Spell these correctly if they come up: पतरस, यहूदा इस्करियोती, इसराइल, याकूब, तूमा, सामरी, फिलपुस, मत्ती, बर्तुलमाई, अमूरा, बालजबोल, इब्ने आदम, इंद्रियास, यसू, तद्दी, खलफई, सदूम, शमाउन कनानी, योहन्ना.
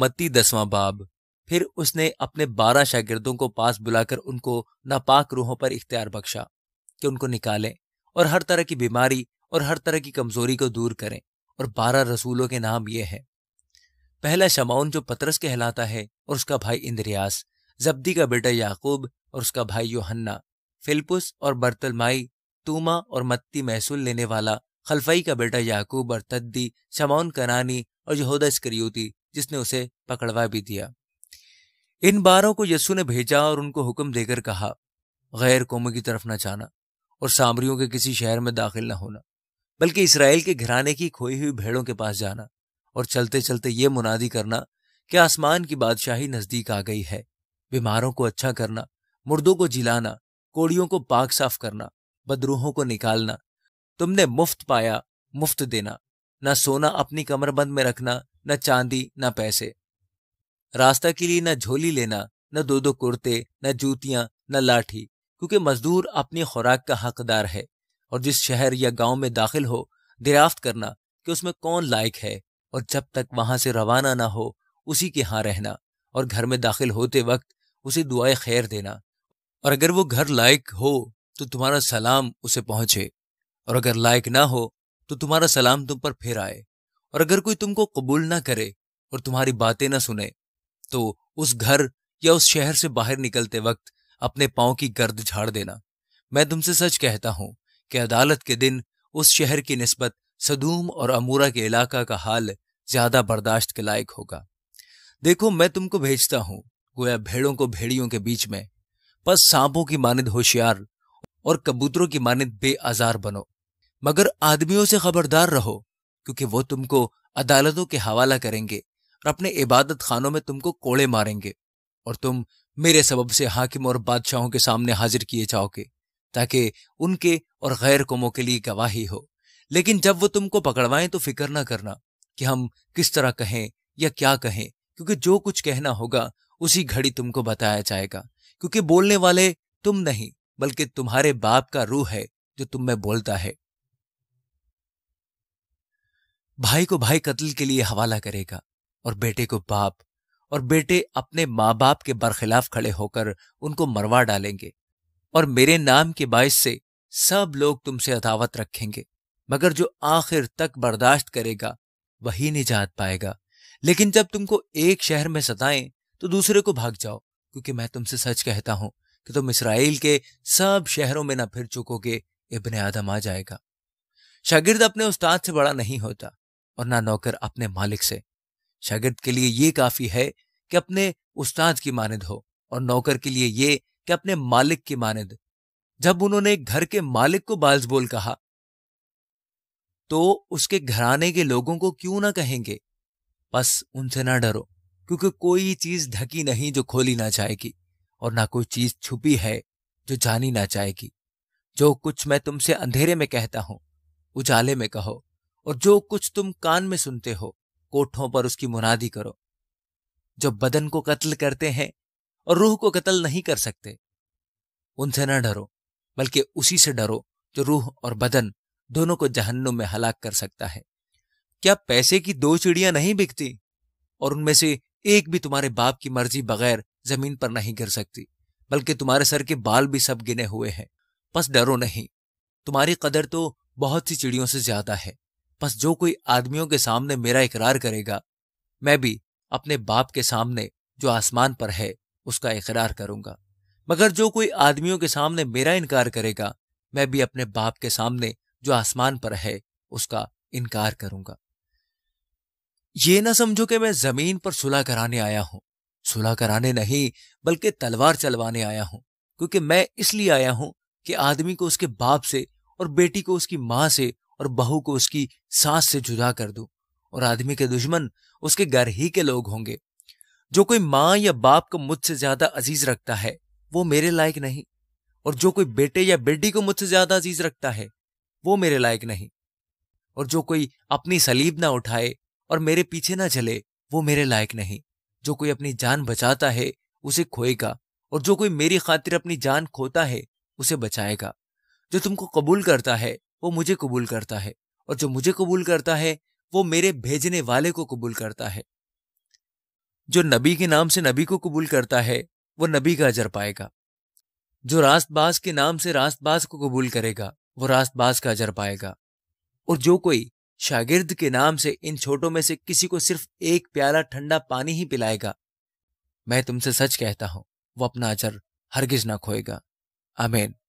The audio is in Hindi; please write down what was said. मत्ती 10वां बाब। फिर उसने अपने 12 शागिर्दों को पास बुलाकर उनको नापाक रूहों पर इख्तियार बख्शा कि उनको निकालें और हर तरह की बीमारी और हर तरह की कमजोरी को दूर करें। और 12 रसूलों के नाम ये हैं। पहला शमाउन जो पतरस कहलाता है और उसका भाई इंद्रियास, जब्दी का बेटा याकूब और उसका भाई योहन्ना, फिलपुस और बर्तुलमाई, तूमा और मत्ती महसूल लेने वाला, खलफई का बेटा याकूब और तद्दी, शमाउन कनानी और यहूदा इस्करियोती जिसने उसे पकड़वा भी दिया। इन 12 को यसू ने भेजा और उनको हुक्म देकर कहा, गैर कौमों की तरफ न जाना और सामरियों के किसी शहर में दाखिल न होना, बल्कि इसराइल के घराने की खोई हुई भेड़ों के पास जाना और चलते चलते ये मुनादी करना कि आसमान की बादशाही नजदीक आ गई है। बीमारों को अच्छा करना, मुर्दों को जिलाना, कोड़ियों को पाक साफ करना, बदरूहों को निकालना, तुमने मुफ्त पाया मुफ्त देना, ना सोना अपनी कमरबंद में रखना, न चांदी न पैसे, रास्ता के लिए न झोली लेना, न 2-2 कुर्ते, न जूतियां, न लाठी, क्योंकि मजदूर अपनी खुराक का हकदार है। और जिस शहर या गांव में दाखिल हो, दरियाफ्त करना कि उसमें कौन लायक है, और जब तक वहां से रवाना ना हो उसी के यहाँ रहना, और घर में दाखिल होते वक्त उसे दुआए खैर देना। और अगर वो घर लायक हो तो तुम्हारा सलाम उसे पहुंचे, और अगर लायक ना हो तो तुम्हारा सलाम तुम पर फिर आए। और अगर कोई तुमको कबूल ना करे और तुम्हारी बातें ना सुने, तो उस घर या उस शहर से बाहर निकलते वक्त अपने पांव की गर्द झाड़ देना। मैं तुमसे सच कहता हूं कि अदालत के दिन उस शहर की निस्बत सदूम और अमूरा के इलाका का हाल ज्यादा बर्दाश्त के लायक होगा। देखो, मैं तुमको भेजता हूं गोया भेड़ों को भेड़ियों के बीच में। बस सांपों की मानिंद होशियार और कबूतरों की मानिंद बेआजार बनो, मगर आदमियों से खबरदार रहो, क्योंकि वो तुमको अदालतों के हवाला करेंगे और अपने इबादत खानों में तुमको कोड़े मारेंगे। और तुम मेरे सबब से हाकिम और बादशाहों के सामने हाजिर किए जाओगे, ताकि उनके और गैर कौमों के लिए गवाही हो। लेकिन जब वो तुमको पकड़वाएं तो फिक्र ना करना कि हम किस तरह कहें या क्या कहें, क्योंकि जो कुछ कहना होगा उसी घड़ी तुमको बताया जाएगा। क्योंकि बोलने वाले तुम नहीं, बल्कि तुम्हारे बाप का रूह है जो तुम में बोलता है। भाई को भाई कत्ल के लिए हवाला करेगा और बेटे को बाप, और बेटे अपने माँ बाप के बरखिलाफ खड़े होकर उनको मरवा डालेंगे। और मेरे नाम के बायस से सब लोग तुमसे अदावत रखेंगे, मगर जो आखिर तक बर्दाश्त करेगा वही निजात पाएगा। लेकिन जब तुमको एक शहर में सताएं तो दूसरे को भाग जाओ, क्योंकि मैं तुमसे सच कहता हूं कि तुम इसराइल के सब शहरों में न फिर चुकोगे, इब्ने आदम आ जाएगा। शागिर्द अपने उस्ताद से बड़ा नहीं होता और ना नौकर अपने मालिक से। शागिर्द के लिए ये काफी है कि अपने उस्ताद की मानिंद हो, और नौकर के लिए ये कि अपने मालिक की मानिंद। जब उन्होंने घर के मालिक को बालजबोल कहा, तो उसके घराने के लोगों को क्यों ना कहेंगे। बस उनसे ना डरो, क्योंकि कोई चीज ढकी नहीं जो खोली ना जाएगी, और ना कोई चीज छुपी है जो जानी ना जाएगी। जो कुछ मैं तुमसे अंधेरे में कहता हूं उजाले में कहो, और जो कुछ तुम कान में सुनते हो कोठों पर उसकी मुनादी करो। जो बदन को कत्ल करते हैं और रूह को कत्ल नहीं कर सकते, उनसे ना डरो, बल्कि उसी से डरो जो रूह और बदन दोनों को जहन्नुम में हलाक कर सकता है। क्या पैसे की 2 चिड़ियां नहीं बिकती, और उनमें से एक भी तुम्हारे बाप की मर्जी बगैर जमीन पर नहीं गिर सकती, बल्कि तुम्हारे सर के बाल भी सब गिने हुए हैं। बस डरो नहीं, तुम्हारी कदर तो बहुत सी चिड़ियों से ज्यादा है। बस जो कोई आदमियों के सामने मेरा इकरार करेगा, मैं भी अपने बाप के सामने जो आसमान पर है उसका इकरार करूंगा। मगर जो कोई आदमियों के सामने मेरा इनकार करेगा, मैं भी अपने बाप के सामने जो आसमान पर है उसका इनकार करूंगा। ये ना समझो कि मैं जमीन पर सुलह कराने आया हूं। सुलह कराने नहीं, बल्कि तलवार चलवाने आया हूं, क्योंकि मैं इसलिए आया हूं कि आदमी को उसके बाप से, और बेटी को उसकी मां से, और बहू को उसकी सास से जुदा कर दूं। और आदमी के दुश्मन उसके घर ही के लोग होंगे। जो कोई मां या बाप को मुझसे ज्यादा अजीज रखता है वो मेरे लायक नहीं, और जो कोई बेटे या बेटी को मुझसे ज्यादा अजीज रखता है वो मेरे लायक नहीं। और जो कोई अपनी सलीब ना उठाए और मेरे पीछे ना चले वो मेरे लायक नहीं। जो कोई अपनी जान बचाता है उसे खोएगा, और जो कोई मेरी खातिर अपनी जान खोता है उसे बचाएगा। जो तुमको कबूल करता है वो मुझे कबूल करता है, और जो मुझे कबूल करता है वो मेरे भेजने वाले को कबूल करता है। जो नबी के नाम से नबी को कबूल करता है वो नबी का अजर पाएगा। जो रास्तबाज के नाम से रास्तबाज को कबूल करेगा वो रास्तबाज का अजर पाएगा। और जो कोई शागिर्द के नाम से इन छोटों में से किसी को सिर्फ एक प्याला ठंडा पानी ही पिलाएगा, मैं तुमसे सच कहता हूं, वो अपना अजर हरगिज ना खोएगा। आमीन।